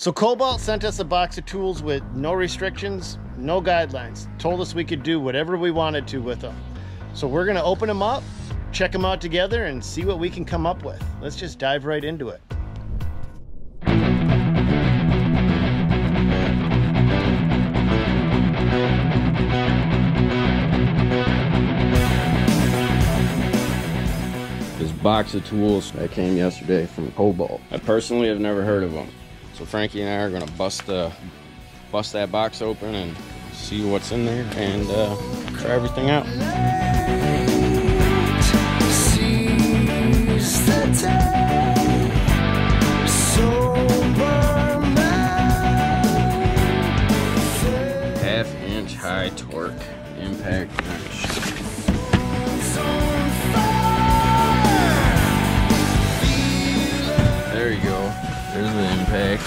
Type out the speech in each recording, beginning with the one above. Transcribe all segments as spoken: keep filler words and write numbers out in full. So Kobalt sent us a box of tools with no restrictions, no guidelines, told us we could do whatever we wanted to with them. So we're gonna open them up, check them out together, and see what we can come up with. Let's just dive right into it. This box of tools that came yesterday from Kobalt, I personally have never heard of them. So Frankie and I are gonna bust the, bust that box open and see what's in there and uh, try everything out. Half inch high torque impact wrench. There you go. There's the impact.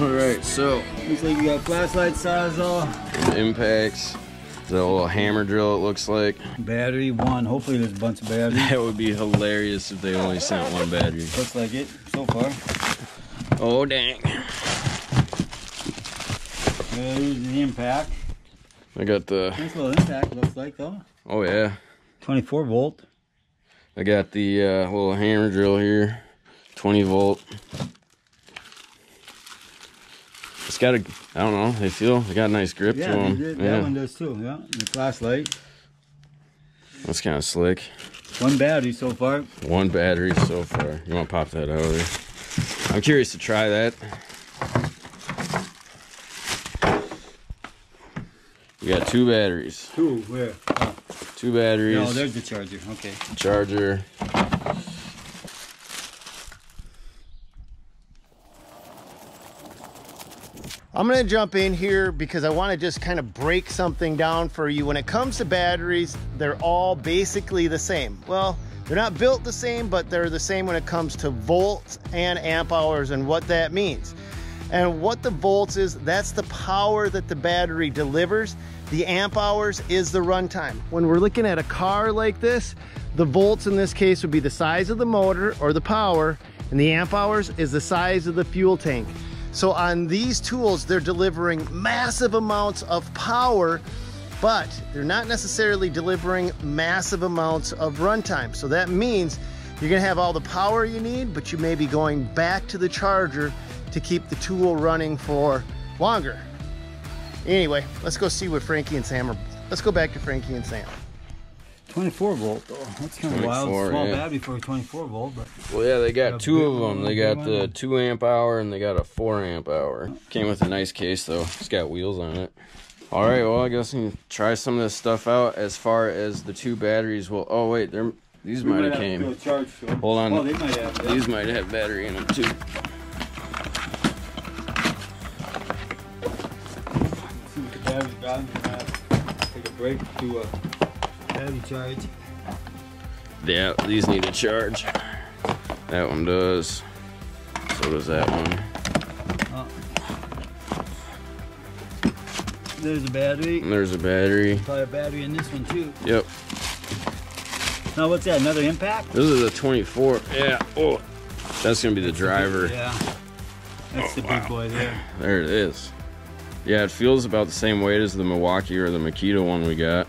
Alright, so looks like you got flashlight, sawzall, impacts, the little hammer drill it looks like. Battery one. Hopefully there's a bunch of batteries. That would be hilarious if they only sent one battery. Looks like it so far. Oh dang. There's the impact. I got the nice little impact looks like though. Oh yeah. twenty-four volt. I got the uh, little hammer drill here, twenty volt. It's got a, I don't know, they feel they got a nice grip yeah, to them. Did, yeah, that one does too. Yeah, and the flashlight. That's kind of slick. One battery so far. One battery so far. You want to pop that out of there? I'm curious to try that. We got two batteries. Two, where? Oh. Two batteries. No, there's the charger, okay. Charger. I'm gonna jump in here because I wanna just kind of break something down for you. When it comes to batteries, they're all basically the same. Well, they're not built the same, but they're the same when it comes to volts and amp hours and what that means. And what the volts is, that's the power that the battery delivers. The amp hours is the runtime. When we're looking at a car like this, the volts in this case would be the size of the motor or the power, and the amp hours is the size of the fuel tank. So on these tools, they're delivering massive amounts of power, but they're not necessarily delivering massive amounts of runtime. So that means you're gonna have all the power you need, but you may be going back to the charger to keep the tool running for longer. Anyway, let's go see what Frankie and Sam are. Let's go back to Frankie and Sam. twenty-four volt though. That's kind of wild. Small yeah. battery for a twenty-four volt. But well, yeah, they got two of them. They got the two amp hour and they got a four amp hour. Came with a nice case though. It's got wheels on it. All right, well, I guess we can try some of this stuff out as far as the two batteries. Well, oh wait, they're, these we might have came. Hold on. Oh, they might have, yeah. These might have battery in them too. Take a break, do a battery charge. Yeah, these need a charge. That one does. So does that one. Oh. There's a battery. And there's a battery. There's probably a battery in this one too. Yep. Now what's that? Another impact? This is a twenty-four. Yeah. Oh, that's gonna be the driver. Yeah. That's the big boy there. There it is. Yeah, it feels about the same weight as the Milwaukee or the Makita one we got.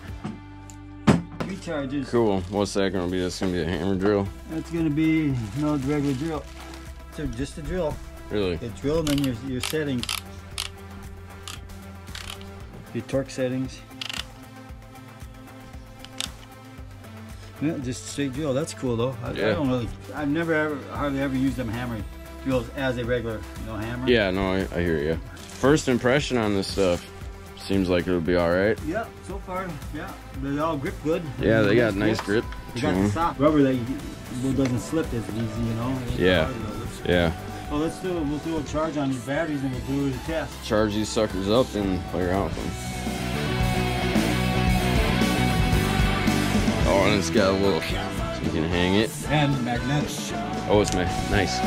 Three charges. Cool. What's that gonna be? That's gonna be a hammer drill. That's gonna be no regular drill. So just a drill. Really? The drill and then your your settings. Your torque settings. Yeah, just straight drill. That's cool though. I, yeah. I don't really. I've never ever hardly ever used them hammer drills as a regular you know hammer. Yeah. No, I, I hear you. First impression on this stuff, seems like it'll be all right. Yeah, so far, yeah, they all grip good. Yeah, they got nice grip. They got the soft rubber that you, doesn't slip as easy, you know. Yeah, yeah. Well, let's do we'll do a charge on these batteries and we'll do a test. Charge these suckers up and play around with them. Oh, and it's got a little, so you can hang it. And magnetic. Oh, it's magnetic. Nice.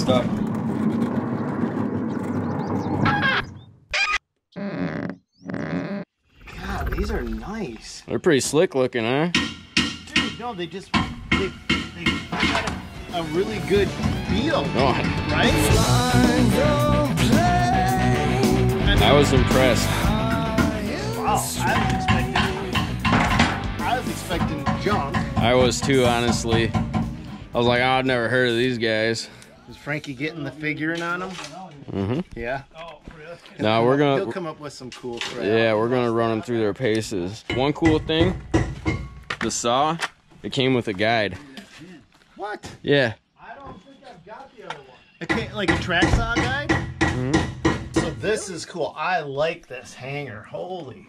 stuck. God, these are nice. They're pretty slick looking, huh? Dude, no, they just they they got a, a really good feel, oh. Right? I, mean, I was impressed. Wow, I was expecting I was expecting junk. I was too, honestly. I was like, oh, I've never heard of these guys. Is Frankie getting the figuring on them? Mm-hmm. Yeah. Oh, really? No, we're gonna. He'll come up with some cool crap. Yeah, we're gonna run them through their paces. One cool thing, the saw, it came with a guide. What? Yeah. I don't think I've got the other one. Okay, like a track saw guide. Mm-hmm. So this is cool. I like this hanger. Holy.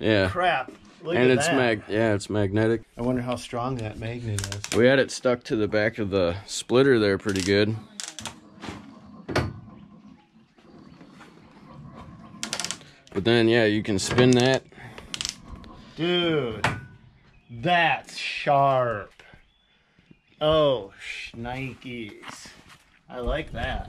Yeah. Crap. Look and it's that. mag yeah, it's magnetic. I wonder how strong that magnet is. We had it stuck to the back of the splitter there pretty good. But then yeah, you can spin that. Dude, that's sharp. Oh, shnikes. I like that.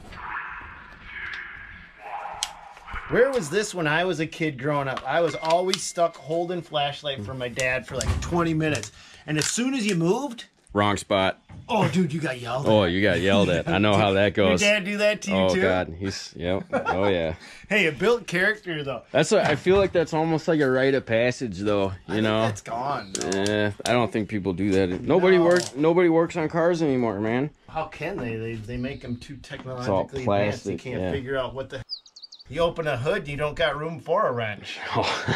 Where was this when I was a kid growing up? I was always stuck holding flashlight for my dad for like twenty minutes. And as soon as you moved... Wrong spot. Oh, dude, you got yelled at. Oh, you got yelled at. I know how that goes. Your dad do that to you, oh, too? Oh, God. He's, yep. Oh, yeah. Hey, it built character, though. That's what, I feel like that's almost like a rite of passage, though. You know? That's gone. Yeah, I don't think people do that. Nobody, no. work, nobody works on cars anymore, man. How can they? They, they make them too technologically advanced. They can't yeah. figure out what the... You open a hood, you don't got room for a wrench. Oh.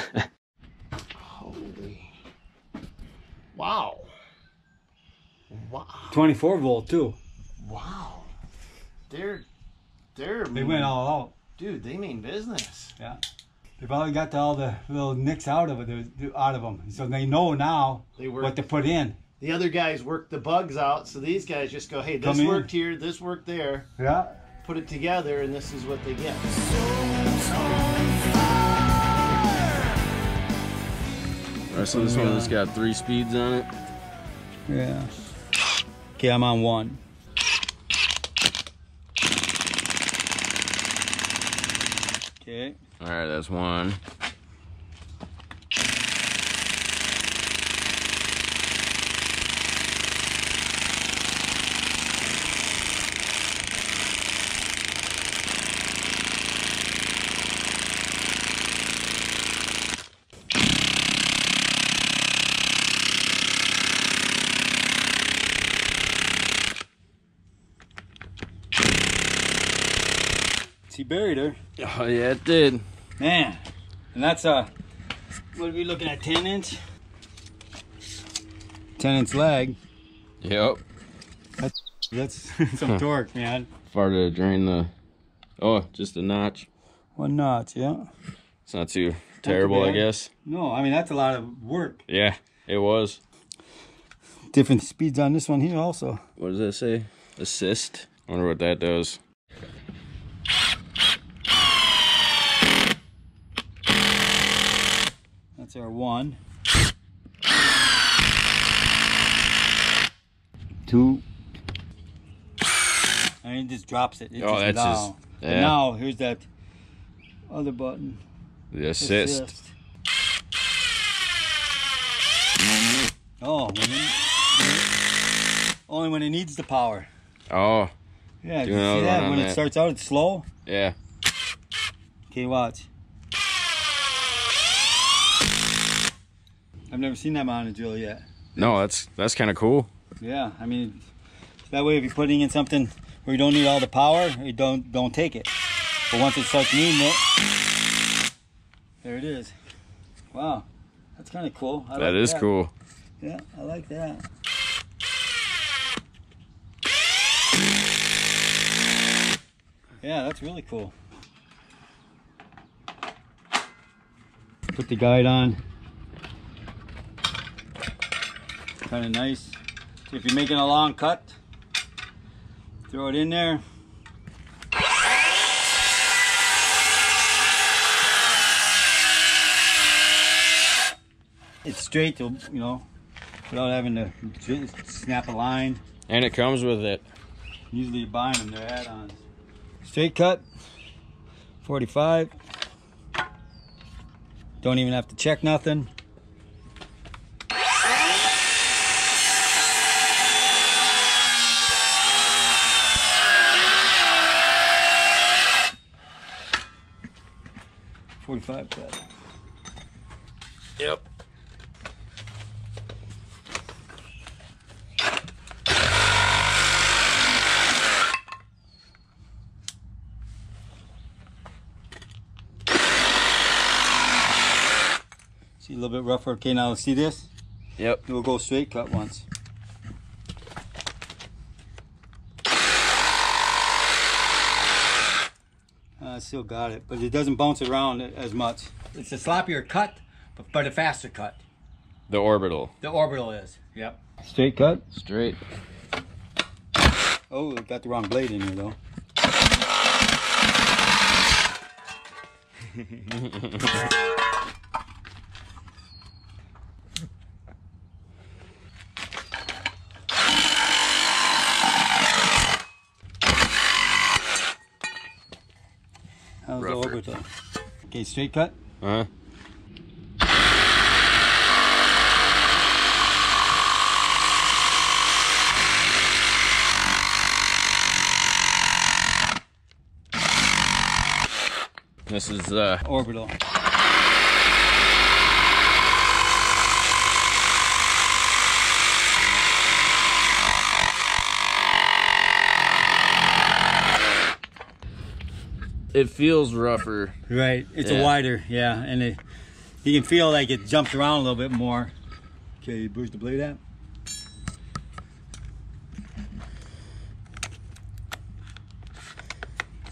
Holy. Wow. Wow. twenty-four volt too. Wow. They're they're They mean, went all out. Dude, they mean business. Yeah. They probably got the, all the little nicks out of it out of them. So they know now they work, what to put in. The other guys work the bugs out, so these guys just go, "Hey, this Come worked in. here, this worked there." Yeah. Put it together, and this is what they get. All right, so this yeah. one has got three speeds on it. Yeah. Okay, I'm on one. Okay. All right, that's one. He buried her. Oh yeah, it did. Man, and that's a, what are we looking at, ten inch? ten inch lag. Yep. That's, that's some torque, man. Far to drain the, oh, just a notch. One notch, yeah. It's not too terrible, not too I guess. No, I mean, that's a lot of work. Yeah, it was. Different speeds on this one here also. What does that say? Assist. I wonder what that does. That's our one. Two. And it just drops it. it oh, just that's low. just... Yeah. And now, here's that other button. The assist. assist. Oh, when it, only when it needs the power. Oh. Yeah, you see that? When that. it starts out, it's slow. Yeah. Okay, watch. I've never seen that mounted drill yet. No, that's that's kind of cool. Yeah, I mean, that way if you're putting in something where you don't need all the power, you don't don't take it. But once it starts needing it, there it is. Wow, that's kind of cool. I that like is that. cool. Yeah, I like that. Yeah, that's really cool. Put the guide on. Kind of nice. So if you're making a long cut, throw it in there. It's straight, to, you know, without having to snap a line. And it comes with it. usually buying them, they're add-ons. Straight cut, forty-five. Don't even have to check nothing. forty-five cut. Yep. See, a little bit rougher. Okay, now see this? Yep. We'll go straight cut once. I still got it, but it doesn't bounce around as much. It's a sloppier cut, but, but a faster cut. The orbital. The orbital is, yep. Straight cut? Straight. Oh, got the wrong blade in here, though. That was the orbital. Okay, straight cut? Uh-huh. This is the uh, orbital. It feels rougher. Right, it's yeah. a wider, yeah. And it, you can feel like it jumps around a little bit more. Okay, you boost the blade out.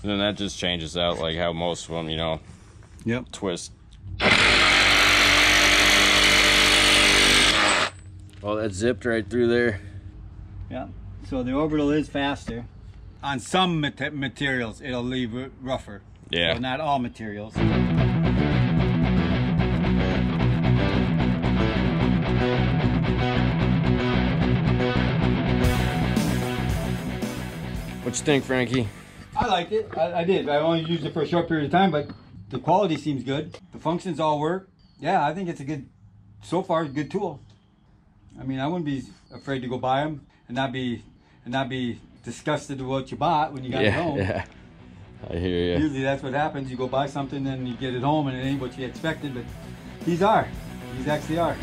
And then that just changes out like how most of them, you know, yep. twist. Well, that zipped right through there. Yeah, so the orbital is faster. On some mat materials, it'll leave it rougher. Yeah. So not all materials. What'd you think, Frankie? I liked it. I, I did. I only used it for a short period of time, but the quality seems good. The functions all work. Yeah, I think it's a good, so far, a good tool. I mean, I wouldn't be afraid to go buy them and not be, and not be disgusted with what you bought when you got yeah, it home. Yeah, I hear you. Usually that's what happens. You go buy something and you get it home and it ain't what you expected, but these are. These actually are.